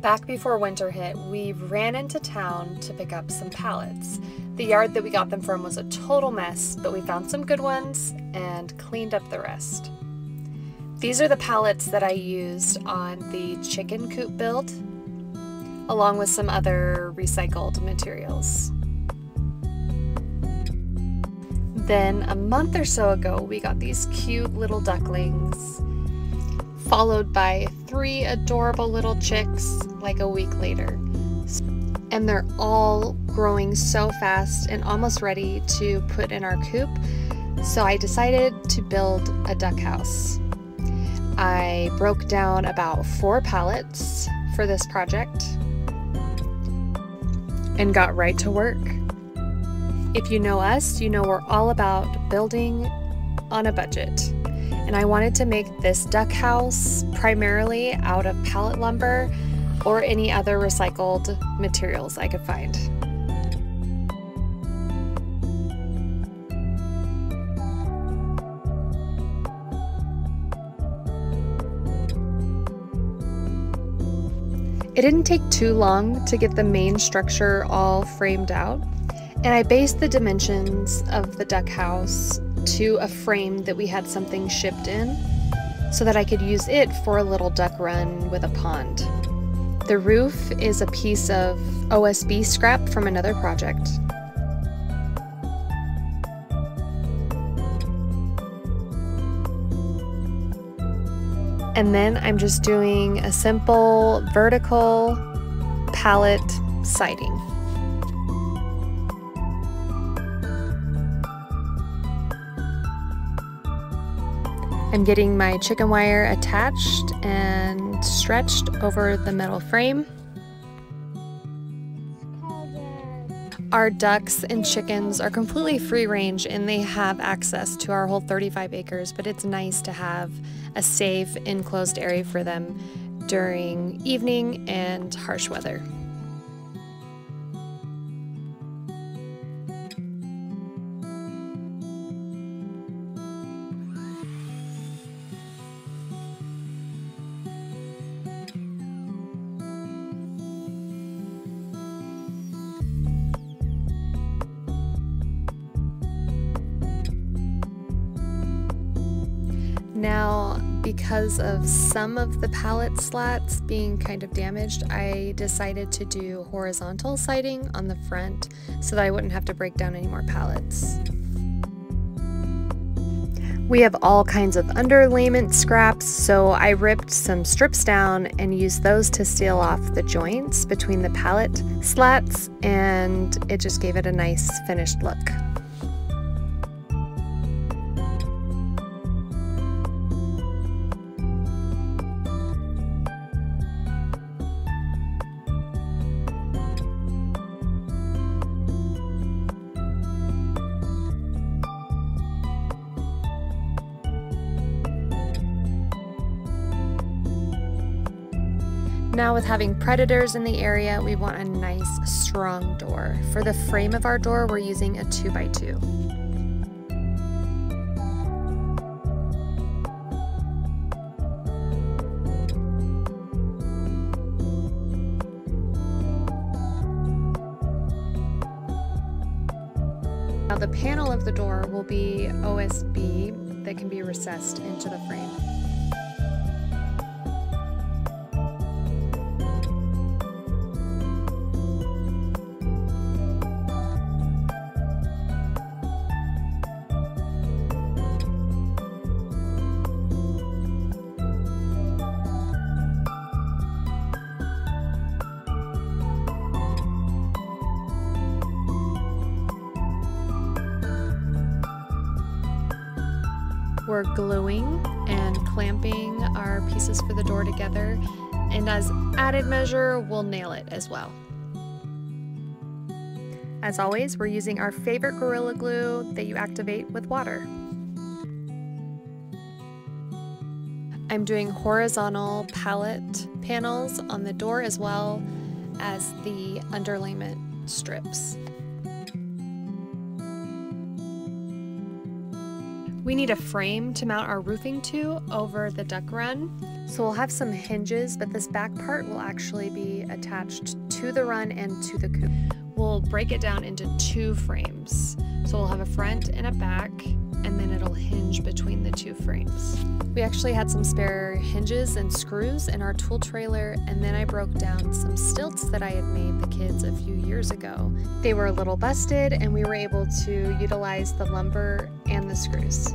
Back before winter hit, we ran into town to pick up some pallets. The yard that we got them from was a total mess, but we found some good ones and cleaned up the rest. These are the pallets that I used on the chicken coop build, along with some other recycled materials. Then a month or so ago, we got these cute little ducklings, followed by 3 adorable little chicks like a week later. And they're all growing so fast and almost ready to put in our coop, so I decided to build a duck house. I broke down about 4 pallets for this project and got right to work. If you know us, you know we're all about building on a budget. And I wanted to make this duck house primarily out of pallet lumber or any other recycled materials I could find. It didn't take too long to get the main structure all framed out. And I based the dimensions of the duck house to a frame that we had something shipped in so that I could use it for a little duck run with a pond. The roof is a piece of OSB scrap from another project. And then I'm just doing a simple vertical pallet siding. I'm getting my chicken wire attached and stretched over the metal frame. Our ducks and chickens are completely free range and they have access to our whole 35 acres, but it's nice to have a safe enclosed area for them during evening and harsh weather. Now, because of some of the pallet slats being kind of damaged, I decided to do horizontal siding on the front so that I wouldn't have to break down any more pallets. We have all kinds of underlayment scraps, so I ripped some strips down and used those to seal off the joints between the pallet slats, and it just gave it a nice finished look. Now with having predators in the area, we want a nice strong door. For the frame of our door, we're using a 2x2. Now the panel of the door will be OSB that can be recessed into the frame. We're gluing and clamping our pieces for the door together, and as added measure, we'll nail it as well. As always, we're using our favorite Gorilla Glue that you activate with water. I'm doing horizontal pallet panels on the door as well as the underlayment strips. We need a frame to mount our roofing to over the duck run. So we'll have some hinges, but this back part will actually be attached to the run and to the coop. We'll break it down into two frames. So we'll have a front and a back, and then it'll hinge between the two frames. We actually had some spare hinges and screws in our tool trailer, and then I broke down some stilts that I had made the kids a few years ago. They were a little busted, and we were able to utilize the lumber and the screws.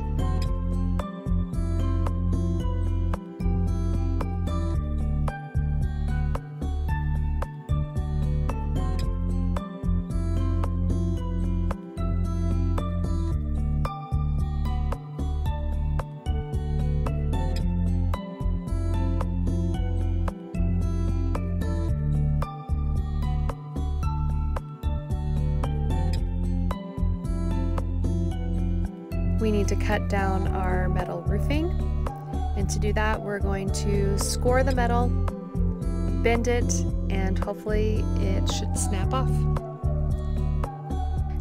We need to cut down our metal roofing, and to do that we're going to score the metal, bend it, and hopefully it should snap off.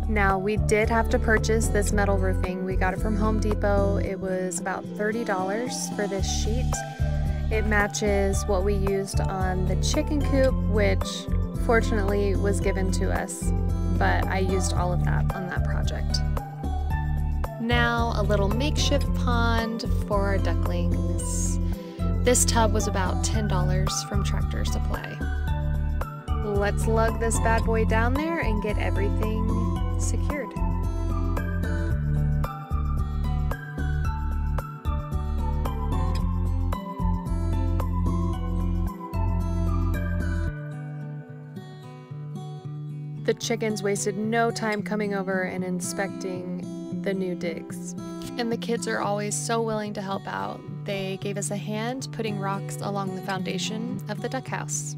Now, we did have to purchase this metal roofing. We got it from Home Depot. It was about $30 for this sheet. It matches what we used on the chicken coop, which fortunately was given to us, but I used all of that on that project. Now, a little makeshift pond for our ducklings. This tub was about $10 from Tractor Supply. Let's lug this bad boy down there and get everything secured. The chickens wasted no time coming over and inspecting the new digs. And the kids are always so willing to help out. They gave us a hand putting rocks along the foundation of the duck house.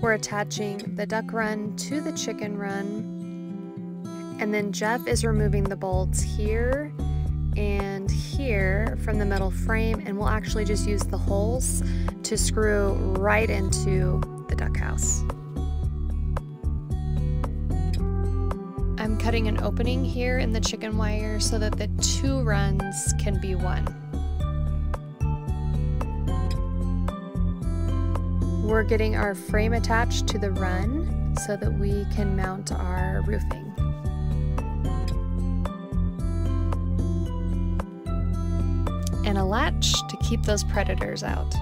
We're attaching the duck run to the chicken run, and then Jeff is removing the bolts here and here from the metal frame, and we'll actually just use the holes to screw right into the duck house. I'm cutting an opening here in the chicken wire so that the two runs can be one. We're getting our frame attached to the run so that we can mount our roofing. And a latch to keep those predators out.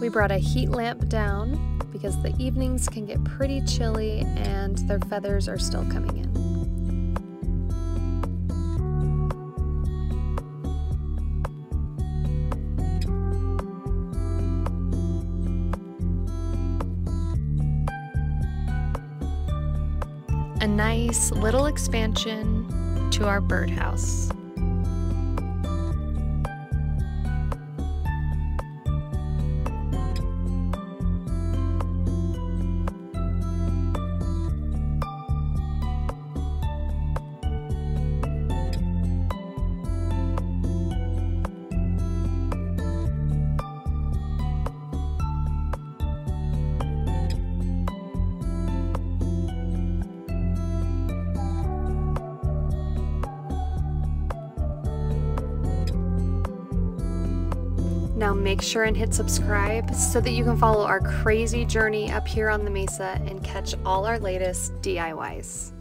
We brought a heat lamp down because the evenings can get pretty chilly and their feathers are still coming in. A nice little expansion to our birdhouse. Now make sure and hit subscribe so that you can follow our crazy journey up here on the mesa and catch all our latest DIYs.